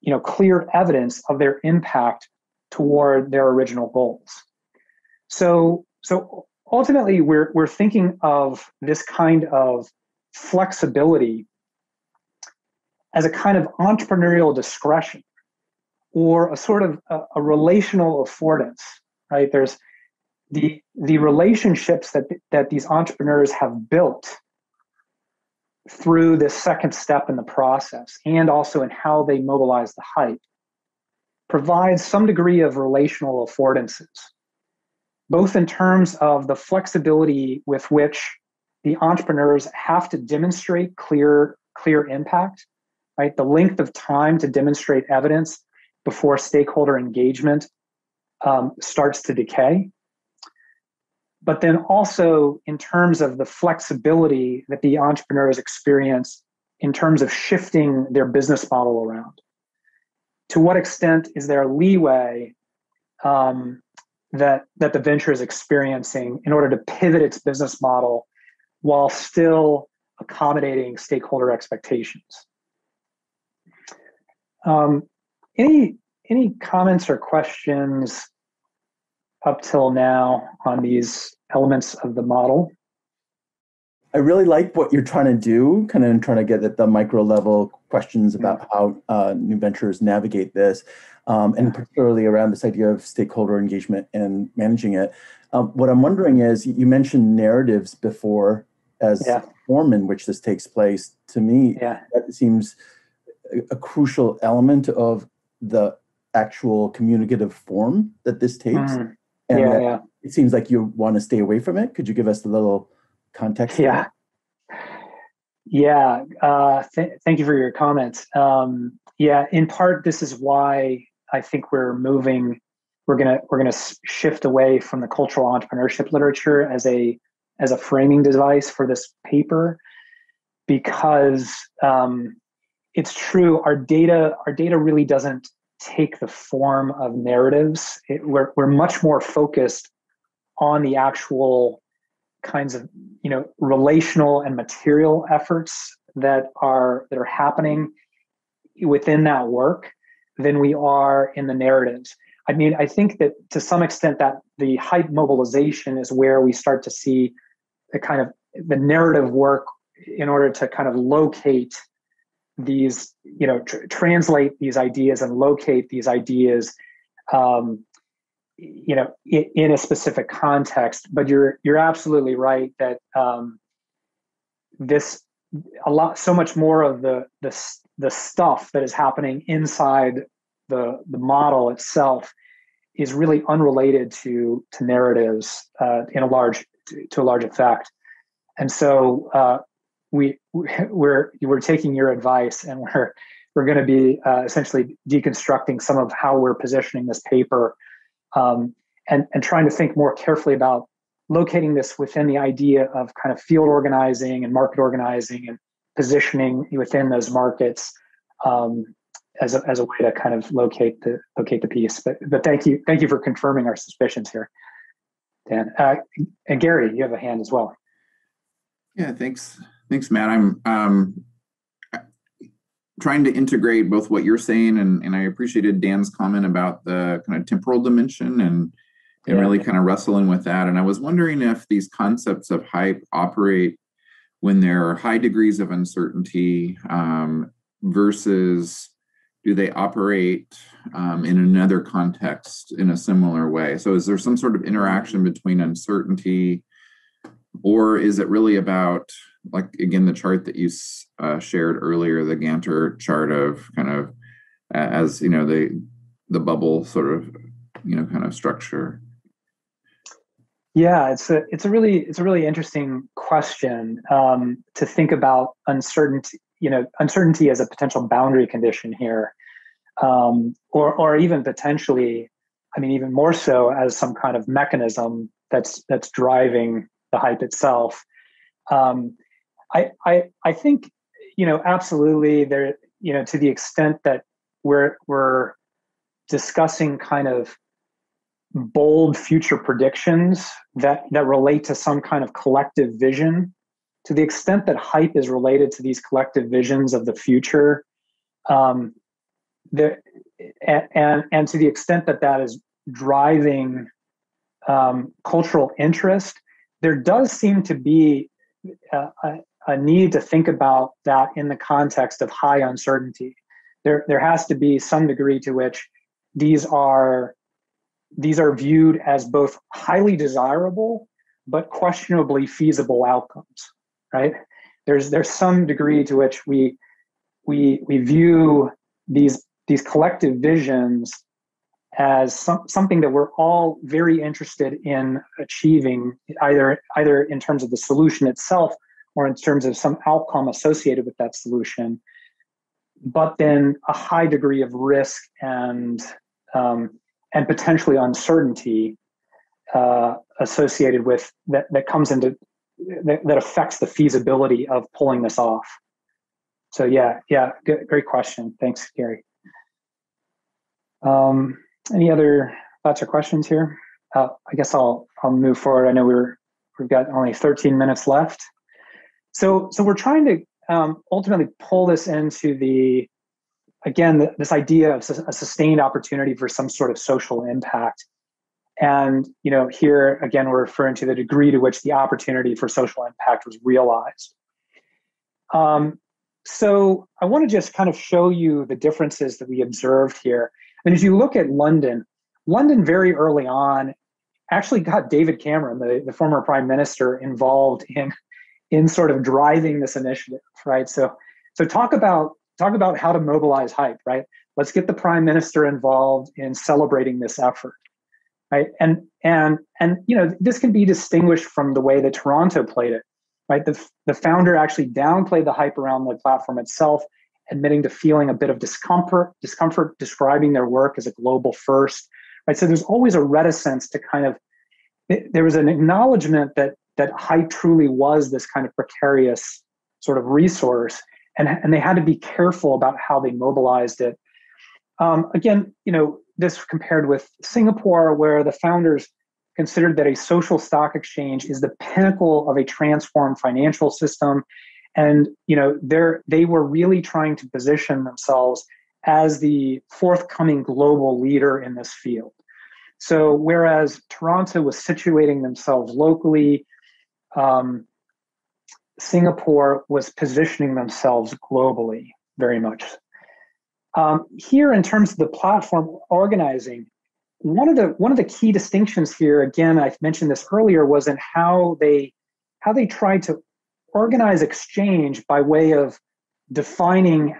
you know, clear evidence of their impact toward their original goals. So, so ultimately, we're, we're thinking of this kind of flexibility as a kind of entrepreneurial discretion, or a sort of a, a relational affordance, right? There's the, the relationships that, that these entrepreneurs have built through this second step in the process, and also in how they mobilize the hype, provides some degree of relational affordances, both in terms of the flexibility with which the entrepreneurs have to demonstrate clear, clear impact, right? The length of time to demonstrate evidence before stakeholder engagement um, starts to decay. But then also in terms of the flexibility that the entrepreneurs experience in terms of shifting their business model around. To what extent is there leeway um, that, that the venture is experiencing in order to pivot its business model while still accommodating stakeholder expectations? Um, any, any comments or questions up till now on these elements of the model? I really like what you're trying to do, kind of trying to get at the micro level questions about how uh, new ventures navigate this, um, and particularly around this idea of stakeholder engagement and managing it. Um, what I'm wondering is, you mentioned narratives before as yeah. the form in which this takes place. To me, yeah. that seems a crucial element of the actual communicative form that this takes. Mm. And yeah, yeah. it seems like you want to stay away from it. Could you give us a little context? Yeah. Yeah. Uh, th thank you for your comments. Um, yeah. In part, this is why I think we're moving. We're gonna we're gonna shift away from the cultural entrepreneurship literature as a as a framing device for this paper, because um, it's true. Our data our data really doesn't take the form of narratives. It, we're, we're much more focused on the actual kinds of, you know, relational and material efforts that are that are happening within that work than we are in the narratives. I mean, I think that to some extent that the hype mobilization is where we start to see the kind of the narrative work in order to kind of locate these, you know, tr translate these ideas and locate these ideas, um, you know, in, in a specific context. But you're you're absolutely right that um, this a lot, so much more of the the the stuff that is happening inside the the model itself is really unrelated to to narratives uh, in a large to, to a large effect, and so. Uh, We we're we're taking your advice, and we're we're going to be uh, essentially deconstructing some of how we're positioning this paper, um, and and trying to think more carefully about locating this within the idea of kind of field organizing and market organizing and positioning within those markets, um, as a, as a way to kind of locate the locate the piece. But but thank you thank you for confirming our suspicions here, Dan. Uh, and Gary, you have a hand as well. Yeah. Thanks. Thanks, Matt. I'm um, trying to integrate both what you're saying, and, and I appreciated Dan's comment about the kind of temporal dimension and, and yeah. really kind of wrestling with that. And I was wondering if these concepts of hype operate when there are high degrees of uncertainty, um, versus do they operate um, in another context in a similar way? So is there some sort of interaction between uncertainty, or is it really about, like, again, the chart that you uh, shared earlier, the Ganter chart of kind of, uh, as, you know, the the bubble sort of, you know, kind of structure? Yeah, it's a it's a really it's a really interesting question um, to think about uncertainty, you know, uncertainty as a potential boundary condition here, um, or or even potentially, I mean, even more so as some kind of mechanism that's that's driving the hype itself. Um, I, I, I think, you know, absolutely there, you know, to the extent that we're, we're discussing kind of bold future predictions that, that relate to some kind of collective vision. To the extent that hype is related to these collective visions of the future, um, there, and, and to the extent that that is driving um, cultural interest, there does seem to be a, a need to think about that in the context of high uncertainty. There, there has to be some degree to which these are these are viewed as both highly desirable but questionably feasible outcomes, right? There's there's some degree to which we we we view these these collective visions as some, something that we're all very interested in achieving, either either in terms of the solution itself or in terms of some outcome associated with that solution, but then a high degree of risk and um, and potentially uncertainty uh, associated with that that comes into that, that affects the feasibility of pulling this off. So yeah, yeah, good, great question. Thanks, Gary. Um, any other thoughts or questions here? Uh, I guess I'll I'll move forward. I know we're we've got only thirteen minutes left, so so we're trying to um, ultimately pull this into the. Again, this idea of a sustained opportunity for some sort of social impact. And, you know, here again, we're referring to the degree to which the opportunity for social impact was realized. Um, so I want to just kind of show you the differences that we observed here. And if you look at London, London very early on actually got David Cameron, the, the former prime minister, involved in, in sort of driving this initiative, right? So, so talk about Talk about how to mobilize hype, right? Let's get the prime minister involved in celebrating this effort, right? And and and you know this can be distinguished from the way that Toronto played it, right? The the founder actually downplayed the hype around the platform itself, admitting to feeling a bit of discomfort, discomfort describing their work as a global first, right? So there's always a reticence to kind of there was an acknowledgement that that hype truly was this kind of precarious sort of resource. And, and they had to be careful about how they mobilized it. Um, again, you know, this compared with Singapore, where the founders considered that a social stock exchange is the pinnacle of a transformed financial system. And, you know, they're, they were really trying to position themselves as the forthcoming global leader in this field. So whereas Toronto was situating themselves locally, um, Singapore was positioning themselves globally very much. Um, here, in terms of the platform organizing, one of the one of the key distinctions here, again, I've mentioned this earlier, was in how they how they tried to organize exchange by way of defining,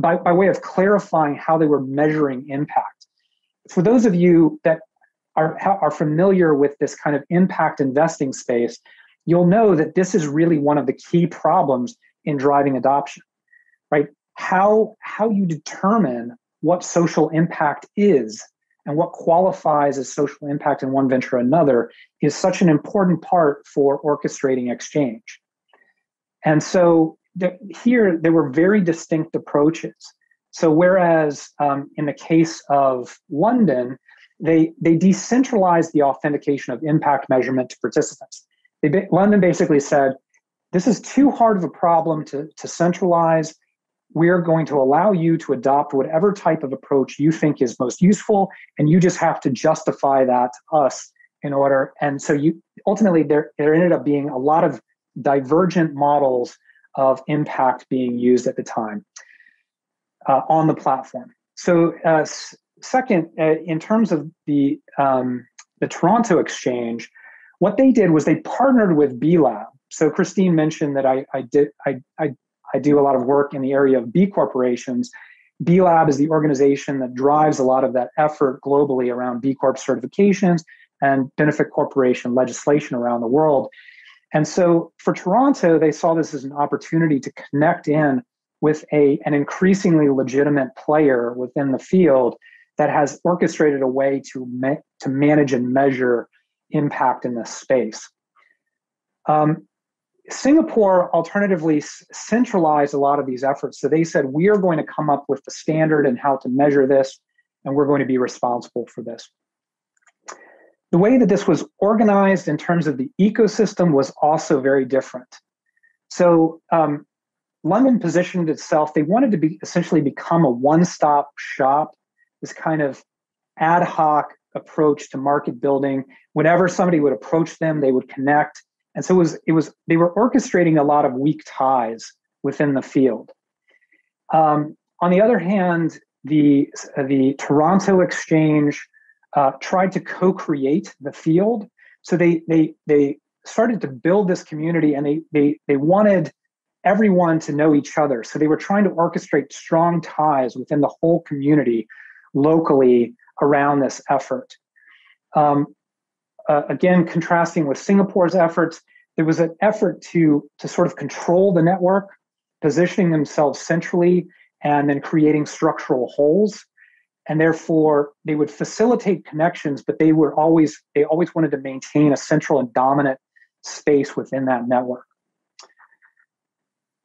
by, by way of clarifying how they were measuring impact. For those of you that are are familiar with this kind of impact investing space, you'll know that this is really one of the key problems in driving adoption, right? How, how you determine what social impact is and what qualifies as social impact in one venture or another is such an important part for orchestrating exchange. And so the, here, there were very distinct approaches. So whereas um, in the case of London, they, they decentralized the authentication of impact measurement to participants. They, London basically said, this is too hard of a problem to, to centralize. We're going to allow you to adopt whatever type of approach you think is most useful, and you just have to justify that to us in order. And so you ultimately there, there ended up being a lot of divergent models of impact being used at the time uh, on the platform. So uh, second, uh, in terms of the, um, the Toronto Exchange, what they did was they partnered with B Lab. So Christine mentioned that I, I did I, I I do a lot of work in the area of B corporations. B Lab is the organization that drives a lot of that effort globally around B Corp certifications and benefit corporation legislation around the world. And so for Toronto, they saw this as an opportunity to connect in with a an increasingly legitimate player within the field that has orchestrated a way to ma to manage and measure impact in this space. Um, Singapore alternatively centralized a lot of these efforts. So they said, we are going to come up with the standard and how to measure this. and we're going to be responsible for this. The way that this was organized in terms of the ecosystem was also very different. So um, London positioned itself, they wanted to be essentially become a one-stop shop, this kind of ad hoc approach to market building. Whenever somebody would approach them, they would connect. And so it was, it was they were orchestrating a lot of weak ties within the field. Um, on the other hand, the, the Toronto Exchange uh, tried to co-create the field. So they, they, they started to build this community, and they, they, they wanted everyone to know each other. So they were trying to orchestrate strong ties within the whole community locally around this effort. Um, uh, again, contrasting with Singapore's efforts, there was an effort to, to sort of control the network, positioning themselves centrally, and then creating structural holes. And therefore, they would facilitate connections, but they were always, they always wanted to maintain a central and dominant space within that network.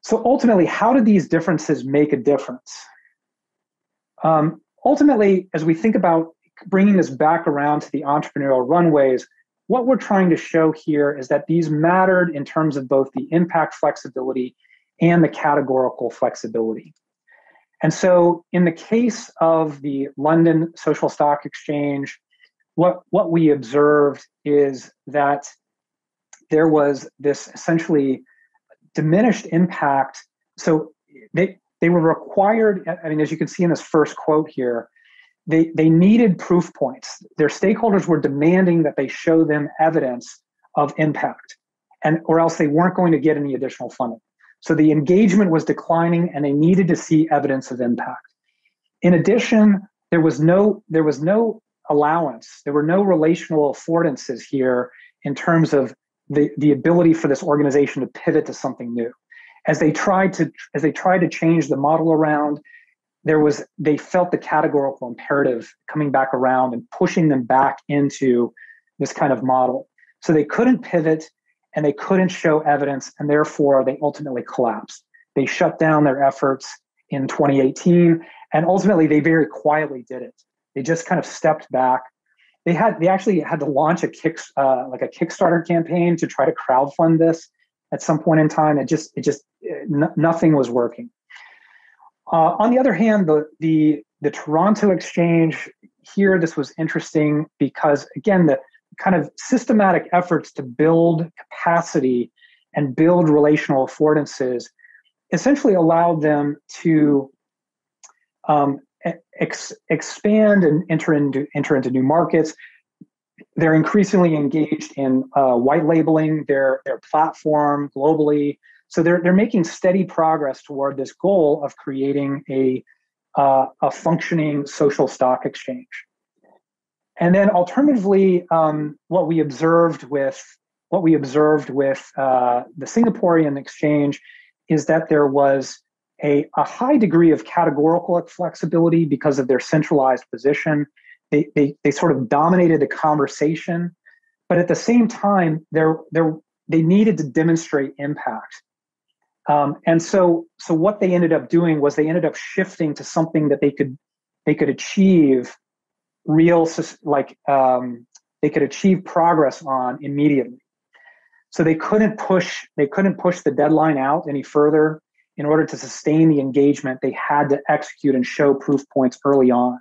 So ultimately, how did these differences make a difference? Um, ultimately, as we think about bringing this back around to the entrepreneurial runways, what we're trying to show here is that these mattered in terms of both the impact flexibility and the categorical flexibility. And so in the case of the London Social Stock Exchange, what, what we observed is that there was this essentially diminished impact. So they, they were required, I mean, as you can see in this first quote here, they, they needed proof points. Their stakeholders were demanding that they show them evidence of impact, and or else they weren't going to get any additional funding. So the engagement was declining, and they needed to see evidence of impact. In addition, there was no, there was no allowance. There were no relational affordances here in terms of the, the ability for this organization to pivot to something new. As they tried to, as they tried to change the model around, there was, they felt the categorical imperative coming back around and pushing them back into this kind of model. So they couldn't pivot, and they couldn't show evidence, and therefore they ultimately collapsed. They shut down their efforts in twenty eighteen, and ultimately they very quietly did it. They just kind of stepped back. They had, they actually had to launch a kick, uh, like a Kickstarter campaign to try to crowdfund this at some point in time. It just, it just, it, n- nothing was working. Uh, on the other hand, the, the the Toronto Exchange here, this was interesting because again, the kind of systematic efforts to build capacity and build relational affordances essentially allowed them to um, ex expand and enter into, enter into new markets. They're increasingly engaged in uh, white labeling their, their platform globally. So they're, they're making steady progress toward this goal of creating a, uh, a functioning social stock exchange. And then, alternatively, um, what we observed with what we observed with uh, the Singaporean exchange is that there was a, a high degree of categorical flexibility because of their centralized position. They, they they sort of dominated the conversation, but at the same time, they're, they're, they needed to demonstrate impact. Um, and so so what they ended up doing was they ended up shifting to something that they could they could achieve. Real, like um, they could achieve progress on immediately. So they couldn't push, they couldn't push the deadline out any further. In order to sustain the engagement, they had to execute and show proof points early on.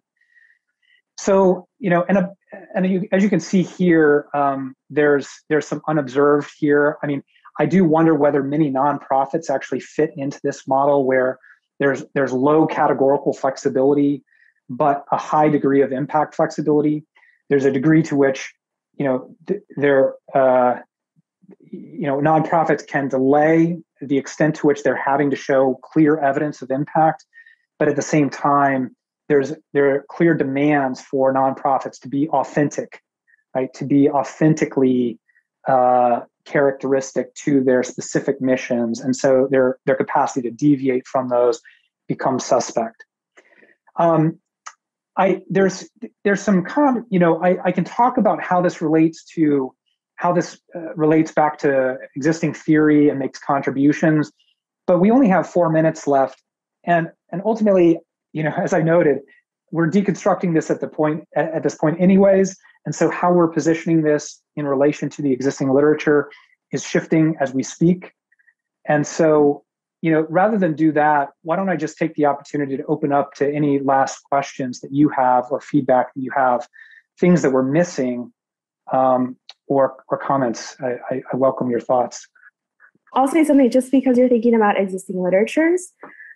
So, you know, and, uh, and you, as you can see here, um, there's, there's some unobserved here. I mean, I do wonder whether many nonprofits actually fit into this model where there's, there's low categorical flexibility, but a high degree of impact flexibility. There's a degree to which, you know, their, uh, you know, nonprofits can delay the extent to which they're having to show clear evidence of impact, but at the same time, there's there are clear demands for nonprofits to be authentic, right? To be authentically uh, characteristic to their specific missions, and so their their capacity to deviate from those becomes suspect. Um, I, there's, there's some, con, you know, I, I can talk about how this relates to, how this uh, relates back to existing theory and makes contributions, but we only have four minutes left. And, and ultimately, you know, as I noted, we're deconstructing this at the point at this point anyways. And so how we're positioning this in relation to the existing literature is shifting as we speak. And so, you know, rather than do that, why don't I just take the opportunity to open up to any last questions that you have or feedback that you have, things that we're missing, um, or, or comments. I, I, I welcome your thoughts. I'll say something just because you're thinking about existing literatures.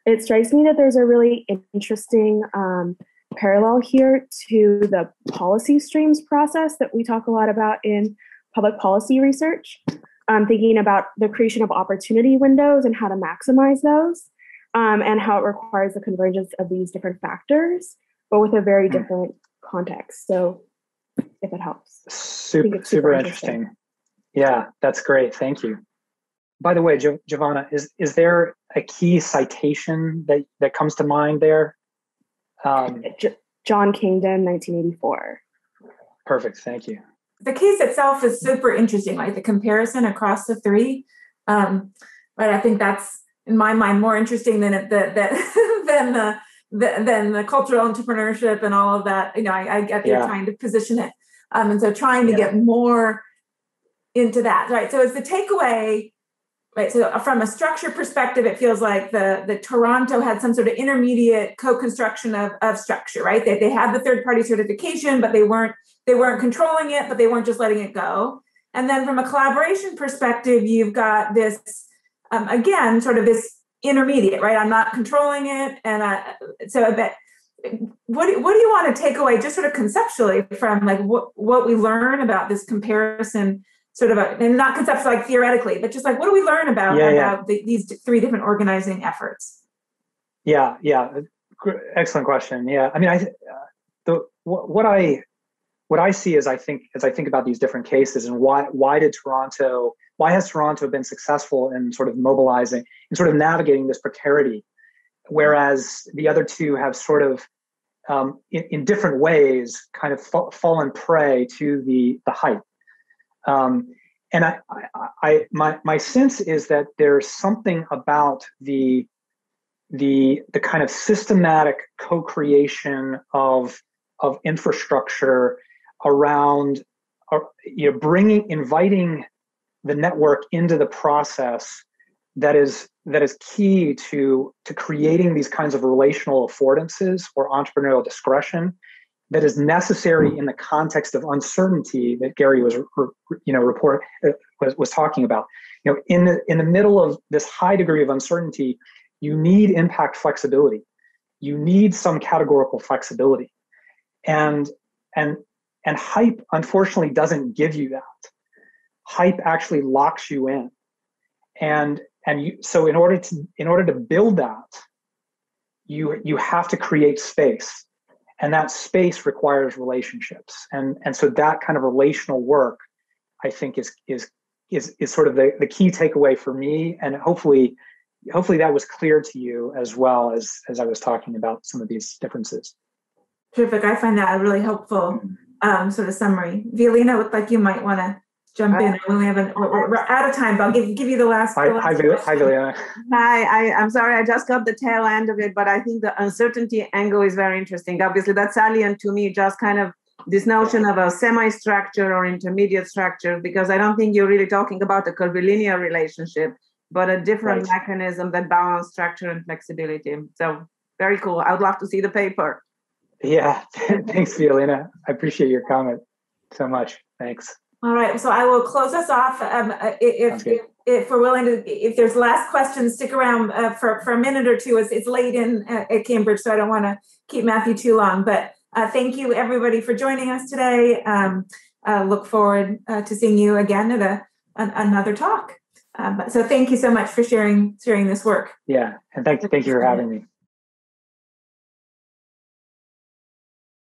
It strikes me that there's a really interesting um, parallel here to the policy streams process that we talk a lot about in public policy research. Um, thinking about the creation of opportunity windows and how to maximize those, um, and how it requires the convergence of these different factors, but with a very different context. So if it helps. Super, super, super interesting. interesting. Yeah, that's great. Thank you. By the way, Jo- Giovanna, is, is there a key citation that, that comes to mind there? Um, J- John Kingdon, nineteen eighty-four. Perfect. Thank you. The case itself is super interesting, like the comparison across the three. Um, but I think that's, in my mind, more interesting than it, the, the, than the, the than the cultural entrepreneurship and all of that. You know, I, I get yeah. You're trying to position it, um, and so trying to yeah. get more into that, right? So, as the takeaway, right? So, from a structure perspective, it feels like the the Toronto had some sort of intermediate co-construction of of structure, right? They they had the third party certification, but they weren't. They weren't controlling it, but they weren't just letting it go. And then from a collaboration perspective, you've got this, um, again, sort of this intermediate, right? I'm not controlling it. And I, so I bet, what, what do you want to take away just sort of conceptually from like what, what we learn about this comparison, sort of, a, and not conceptually, like theoretically, but just like, what do we learn about, yeah, about yeah. The, these three different organizing efforts? Yeah, yeah. Excellent question. Yeah. I mean, I, the, what, what I, What I see is I think as I think about these different cases and why why did Toronto, why has Toronto been successful in sort of mobilizing and sort of navigating this precarity, whereas the other two have sort of um, in, in different ways kind of fa- fallen prey to the the hype. Um, and I, I, I my my sense is that there's something about the the the kind of systematic co-creation of of infrastructure around, you know, bringing, inviting the network into the process that is that is key to, to creating these kinds of relational affordances or entrepreneurial discretion that is necessary in the context of uncertainty that Gary was, you know, report was, was talking about. You know, in the in the middle of this high degree of uncertainty, you need impact flexibility. You need some categorical flexibility, and and. And hype, unfortunately, doesn't give you that. Hype actually locks you in, and and you, so in order to in order to build that, you you have to create space, and that space requires relationships, and and so that kind of relational work, I think, is is is is sort of the, the key takeaway for me, and hopefully, hopefully that was clear to you as well as as I was talking about some of these differences. Terrific! I find that really helpful. Mm-hmm. Um, sort of summary. Violina, looked like you might want to jump in. I only have an, we're, we're out of time, but I'll give, give you the last. Hi, the last hi, Vil- hi Violina. Hi, I, I'm sorry, I just got the tail end of it, but I think the uncertainty angle is very interesting. Obviously, that's salient to me, just kind of this notion of a semi-structure or intermediate structure, because I don't think you're really talking about a curvilinear relationship, but a different right. mechanism that balances structure and flexibility. So very cool. I would love to see the paper. Yeah, thanks, Violina. I appreciate your comment so much. Thanks. All right, so I will close us off. Um, if, if if we're willing to, if there's last questions, stick around uh, for for a minute or two. It's, it's late in uh, at Cambridge, so I don't want to keep Matthew too long. But uh, thank you, everybody, for joining us today. Um, uh, look forward uh, to seeing you again at a an, another talk. Um, so thank you so much for sharing sharing this work. Yeah, and thank thank you for having me.